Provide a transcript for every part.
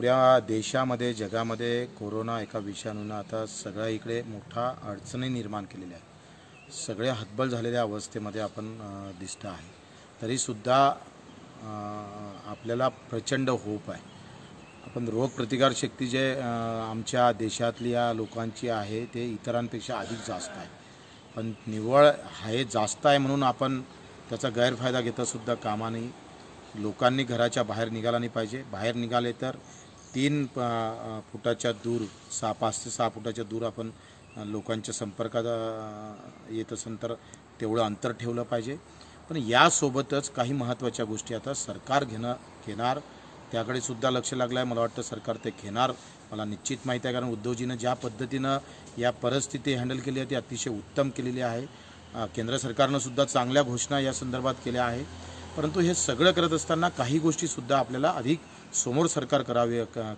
पुऱ्या देशामध्ये जगामध्ये कोरोना एका विषाणूने आता सगळ्या इकडे मोठा अडचणी निर्माण केलेली आहे। सगळे हतबल झालेल्या अवस्थेमध्ये आपण दिसत आहे। तरीसुद्धा आपल्याला प्रचंड होप आहे। आपण रोगप्रतिकारशक्ती जे आमच्या देशातली या लोकांची आहे ते इतरांपेक्षा अधिक जास्त आहे, पण निव्वळ आहे जास्त आहे म्हणून आपण त्याचा गैरफायदा घेतासुद्धा कामा नाही। लोकांनी घराच्या बाहेर निघाला नाही पाहिजे। बाहेर निघाले तर 3 फुटाच्या दूर 5 ते 6 फुटाच्या दूर आपण लोकांच्या संपर्कात येत असेल तर तेवढं अंतर ठेवलं पाहिजे। पण यासोबतच काही महत्त्वाच्या गोष्टी आता सरकार घेणार त्याकडे सुद्धा लक्ष लागलं आहे। मला वाटतं सरकार ते घेणार, मला निश्चित माहिती आहे, कारण उद्धवजीनं ज्या पद्धतीनं या परिस्थिती हँडल केली आहे ती अतिशय उत्तम केलेली आहे। केंद्र सरकारनं सुद्धा चांगल्या घोषणा या संदर्भात केल्या आहे, परंतु हे सगळं करत असताना काही गोष्टीसुद्धा आपल्याला अधिक समोर सरकार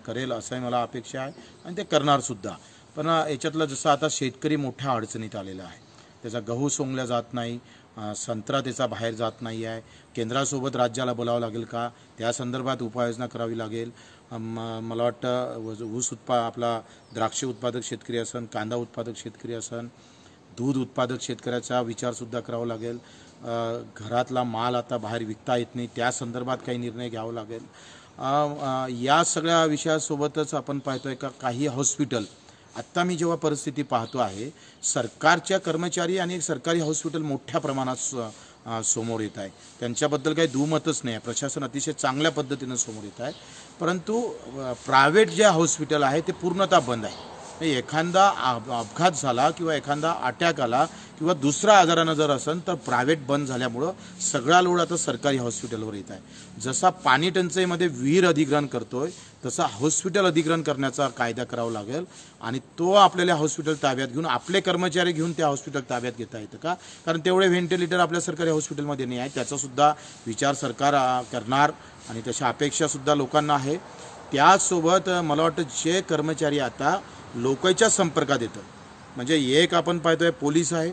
करेल असं मला अपेक्षा आहे आणि ते करणारसुद्धा। पण याच्यातलं जसं आता शेतकरी मोठ्या अडचणीत आलेला आहे, त्याचा गहू सोंगला जात नाही, संत्रा त्याचा बाहेर जात नाही आहे। केंद्रासोबत राज्याला बोलावं लागेल का, त्या संदर्भात उपाययोजना करावी लागेल। मला वाटतं आपला द्राक्ष उत्पादक शेतकरी असन, कांदा उत्पादक शेतकरी असन, दूध उत्पादक शेतकऱ्याचा विचारसुद्धा करावा लागेल। घरातला माल आता बाहेर विकता येत नाही, त्या संदर्भात काही निर्णय घ्यावा लागेल। या सगळ्या विषयासोबतच आपण पाहतोय काही हॉस्पिटल, आत्ता मी जेव्हा परिस्थिती पाहतो आहे सरकारच्या कर्मचारी आणि सरकारी हॉस्पिटल मोठ्या प्रमाणात समोर येत आहे, त्यांच्याबद्दल काही दुमतच नाही आहे। प्रशासन अतिशय चांगल्या पद्धतीनं समोर येत आहे, परंतु प्रायव्हेट जे हॉस्पिटल आहे ते पूर्णतः बंद आहे। एखादा अपघात झाला किंवा एखादा अटॅक आला किंवा दुसरा आजारानं जर असेल तर प्रायव्हेट बंद झाल्यामुळं सगळा लोड आता सरकारी हॉस्पिटलवर येत आहे। जसा पाणी टंचाईमध्ये विहीर अधिग्रहण करतोय तसा हॉस्पिटल अधिग्रहण करण्याचा कायदा करावा लागेल आणि तो आपल्याला हॉस्पिटल ताब्यात घेऊन आपले कर्मचारी घेऊन त्या हॉस्पिटल ताब्यात घेता येतं का, कारण तेवढे व्हेंटिलेटर आपल्या सरकारी हॉस्पिटलमध्ये नाही आहे। त्याचासुद्धा विचार सरकार करणार आणि तशा अपेक्षासुद्धा लोकांना आहे। त्यासोबत मला वाटतं जे कर्मचारी आता लोकांच्या संपर्कात येतं, म्हणजे एक आपण पाहतोय पोलीस आहे,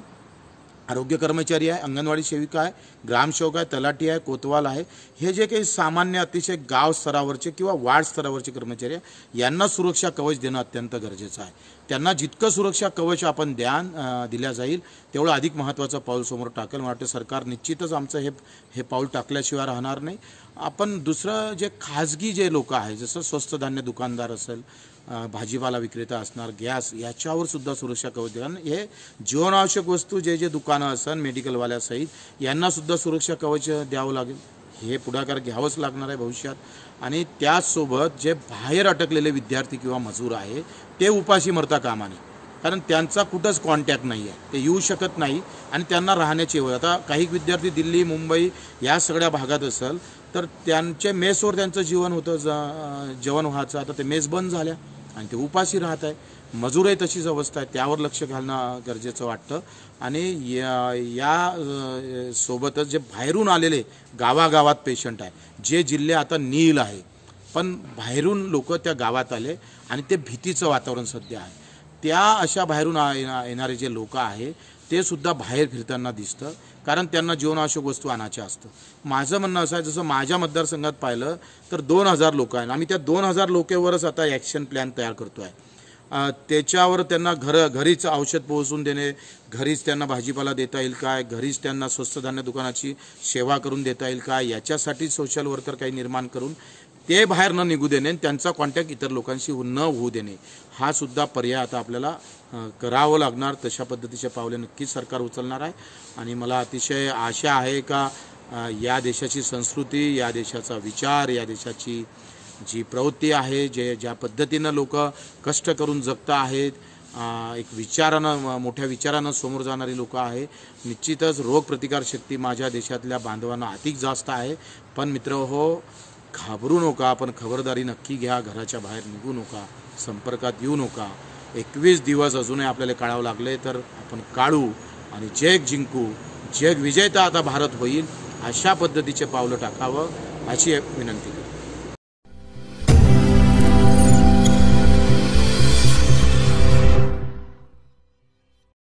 आरोग्य कर्मचारी आहे, अंगणवाडी सेविका आहे, ग्रामसेवक आहे, तलाठी आहे, कोतवाल आहे, हे जे काही सामान्य अतिशय गाव स्तरावरचे किंवा वार्ड स्तरावरचे कर्मचारी आहे यांना सुरक्षा कवच देणं अत्यंत गरजेचं आहे। त्यांना जितकं सुरक्षा कवच आपण दिल्या जाईल तेवढं अधिक महत्त्वाचं पाऊल समोर टाकेल। मला वाटतं सरकार निश्चितच आमचं हे पाऊल टाकल्याशिवाय राहणार नाही। आपण दुसरं जे खाजगी जे लोक आहे जसं स्वस्त धान्य दुकानदार असेल, भाजीपाला विक्रेता असणार, गॅस, याच्यावर सुद्धा सुरक्षा कवच देणं, हे जीवनावश्यक वस्तू जे जे दुकानं असेल मेडिकलवाल्यासहित यांनासुद्धा सुरक्षा कवच द्यावं लागेल, हे पुढाकार घ्यावंच लागणार आहे भविष्यात। आणि त्यासोबत जे बाहेर अटकलेले विद्यार्थी किंवा मजूर आहे ते उपाशी मरता कामा नये, कारण त्यांचा कुठंच कॉन्टॅक्ट नाही आहे, ते येऊ शकत नाही आणि त्यांना राहण्याची होय। आता काही विद्यार्थी दिल्ली, मुंबई या सगळ्या भागात असेल तर त्यांचे मेसवर त्यांचं जीवन होतं, जेवण व्हायचं, आता ते मेस बंद झाल्या आणि ते उपाशी राहत आहे। मजूरही तशीच अवस्था आहे, त्यावर लक्ष घालणं गरजेचं वाटतं। आणि या सोबतच जे बाहेरून आलेले गावागावात पेशंट आहे, जे जिल्हे आता नील आहे पण बाहेरून लोक त्या गावात आले आणि ते भीतीचं वातावरण सध्या आहे। त्या अशा बाहेरून येणारे जे लोक आहे ते सुद्धा बाहेर फिरताना दिसतं, कारण त्यांना जीवनावश्यक वस्तू आणायच्या असतं। माझं म्हणणं असं आहे, जसं माझ्या मतदारसंघात पाहिलं तर 2000 लोक आहेत, आम्ही त्या 2000 लोकेवरच आता ॲक्शन प्लॅन तयार करतो आहे। त्याच्यावर त्यांना घरीच औषध पोहोचून देणे, घरीच त्यांना भाजीपाला देता येईल काय, घरीच त्यांना स्वस्त धान्य दुकानाची सेवा करून देता येईल काय, याच्यासाठी सोशल वर्कर काही निर्माण करून ते बाहेर न निघू देणे, त्यांचा कॉन्टॅक्ट इतर लोकांशी न होऊ देणे, हा सुद्धा पर्याय आता आपल्याला करावं लागणार। तशा पद्धतीचे पावले नक्कीच सरकार उचलणार आहे आणि मला अतिशय आशा आहे का या देशाची संस्कृती, या देशाचा विचार, या देशाची जी प्रवृत्ती आहे, ज्या पद्धतीनं लोक कष्ट करून जगता आहेत, एक विचारानं मोठ्या विचारानं समोर जाणारी लोक आहे। निश्चितच रोगप्रतिकारशक्ती माझ्या देशातल्या बांधवांना अधिक जास्त आहे, पण मित्रहो घाबरू नका, आपण खबरदारी नक्की घ्या, घराच्या बाहेर निघू नका, संपर्कात येऊ नका। 21 दिवस अजूनही आपल्याला काढावं लागले तर आपण काढू आणि जग जिंकू, जग विजेता आता भारत होईल, अशा पद्धतीचे पावलं टाकावं अशी एक विनंती।